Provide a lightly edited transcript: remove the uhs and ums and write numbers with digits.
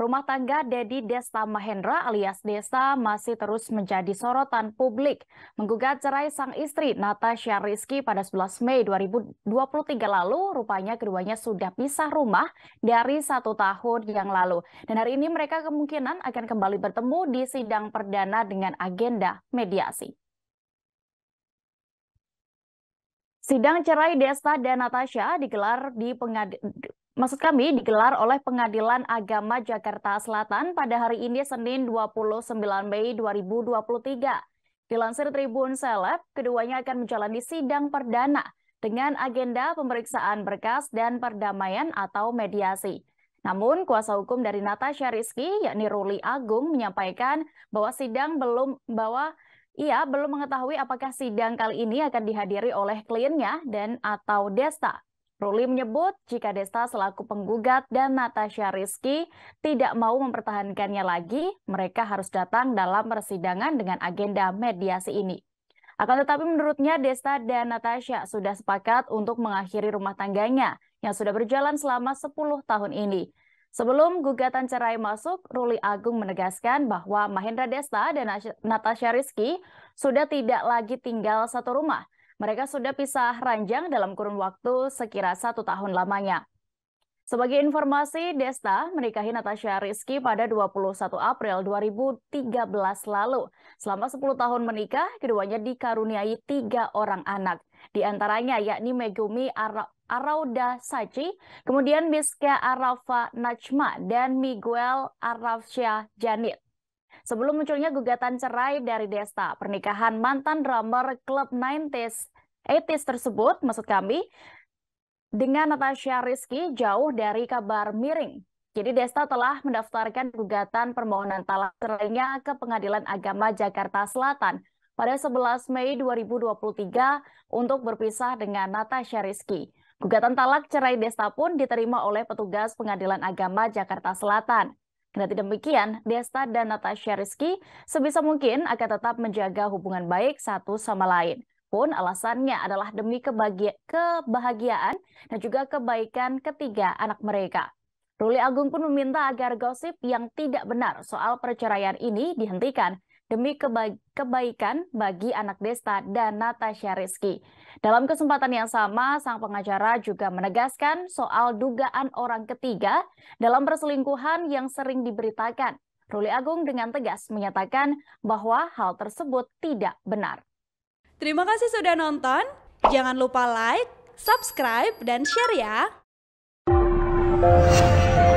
Rumah tangga Deddy Desta Mahendra alias Desta masih terus menjadi sorotan publik. Menggugat cerai sang istri Natasha Rizky pada 11 Mei 2023 lalu, rupanya keduanya sudah pisah rumah dari 1 tahun yang lalu. Dan hari ini mereka kemungkinan akan kembali bertemu di sidang perdana dengan agenda mediasi. Sidang cerai Desta dan Natasha digelar digelar oleh Pengadilan Agama Jakarta Selatan pada hari ini Senin 29 Mei 2023. Dilansir Tribun Seleb, keduanya akan menjalani sidang perdana dengan agenda pemeriksaan berkas dan perdamaian atau mediasi. Namun, kuasa hukum dari Natasha Rizky, yakni Rully Agung, menyampaikan bahwa ia belum mengetahui apakah sidang kali ini akan dihadiri oleh kliennya dan atau Desta. Rully menyebut jika Desta selaku penggugat dan Natasha Rizky tidak mau mempertahankannya lagi, mereka harus datang dalam persidangan dengan agenda mediasi ini. Akan tetapi menurutnya Desta dan Natasha sudah sepakat untuk mengakhiri rumah tangganya yang sudah berjalan selama 10 tahun ini. Sebelum gugatan cerai masuk, Rully Agung menegaskan bahwa Mahendra Desta dan Natasha Rizky sudah tidak lagi tinggal satu rumah. Mereka sudah pisah ranjang dalam kurun waktu sekira 1 tahun lamanya. Sebagai informasi, Desta menikahi Natasha Rizky pada 21 April 2013 lalu. Selama 10 tahun menikah, keduanya dikaruniai 3 orang anak. Di antaranya yakni Megumi Arrawda Sachi, kemudian Miskha Arrawfa Najma, dan Miguel Arrawsya Janied. Sebelum munculnya gugatan cerai dari Desta, pernikahan mantan drummer Club 80's tersebut, dengan Natasha Rizky jauh dari kabar miring. Jadi Desta telah mendaftarkan gugatan permohonan talak cerainya ke Pengadilan Agama Jakarta Selatan pada 11 Mei 2023 untuk berpisah dengan Natasha Rizky. Gugatan talak cerai Desta pun diterima oleh petugas Pengadilan Agama Jakarta Selatan. Kendati demikian, Desta dan Natasha Rizky sebisa mungkin akan tetap menjaga hubungan baik satu sama lain. Pun alasannya adalah demi kebahagiaan dan juga kebaikan ketiga anak mereka. Rully Agung pun meminta agar gosip yang tidak benar soal perceraian ini dihentikan demi kebaikan bagi anak Desta dan Natasha Rizky. Dalam kesempatan yang sama, sang pengacara juga menegaskan soal dugaan orang ketiga dalam perselingkuhan yang sering diberitakan. Rully Agung dengan tegas menyatakan bahwa hal tersebut tidak benar. Terima kasih sudah nonton. Jangan lupa like, subscribe, dan share ya.